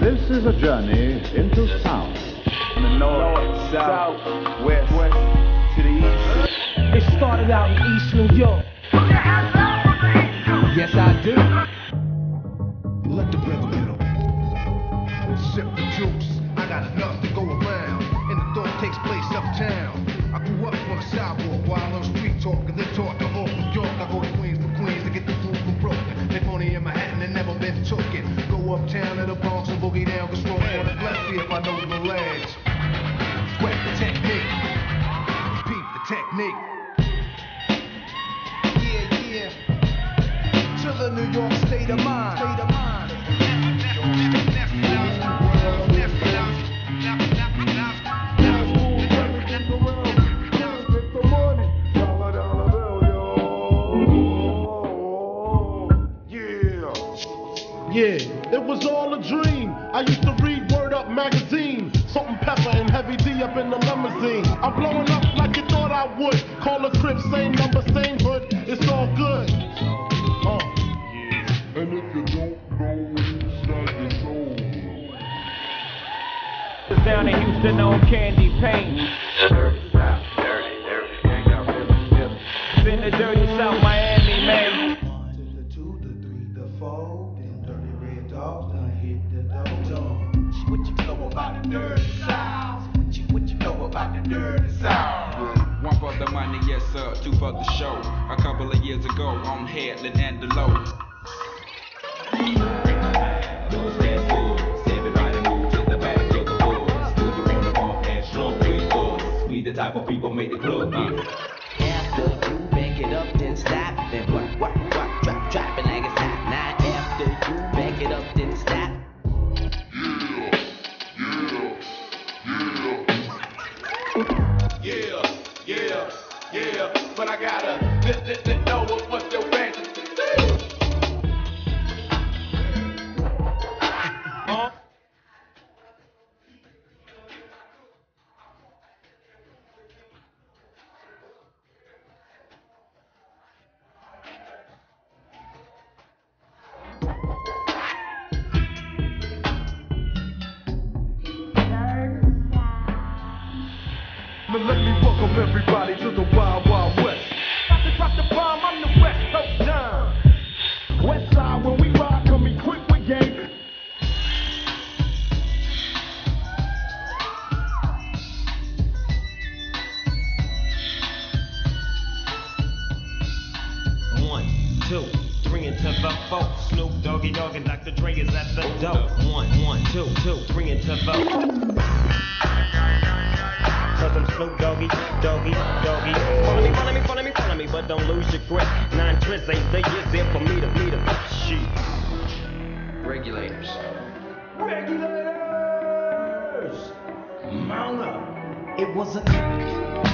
This is a journey into sound. From the north, south, west, to the east. It started out in East New York. Yes, I do. Let the rhythm hit 'em. Sip the juice. I got enough to go around. And the thought takes place uptown. I grew up on a sidewalk while on street talk. And they talk to all New York. I go to Queens for Queens to get the food from Brooklyn. They phony in Manhattan and never been taken. Go uptown to the Bronx and boogie down. Cause roll on the left, see if I know the ledge. Sweat the technique. Peep the technique. Yeah, yeah. To the New York state of mind. State of mind. Yeah, it was all a dream. I used to read Word Up magazine. Salt and pepper and Heavy D up in the limousine. I'm blowing up like you thought I would. Call a crib, same number, same hood. It's all good. Yeah. And if you don't know, inside your soul. It's down in Houston on candy paint. Dirty South, dirty, gang out there with stiff. It's in the dirty South, Miami, man. 1, 2, 3, 4. What you know about the dirty south? What you know about the dirty south? 1 for the money, yes sir, 2 for the show. A couple of years ago on Headland and the Low. The type of people make the club beat. After you back it up, then stop. Then what, drop it like it's hot. Now after you back it up, then stop. Yeah. But I gotta let know what the ranchers do. Huh? Let me welcome everybody to the wild west. Drop the bomb, I'm the west coast down. West side, when we ride, come equipped with game. One, two, three, into the four. Snoop Doggy Dogg and Dr. Dre is at the door. One, two, three, into the four. Cause I'm Snoop Doggy. Follow me, but don't lose your grip. 9 trips, 8 days in for me to beat them. Shit. Regulators! Mount up. It was a...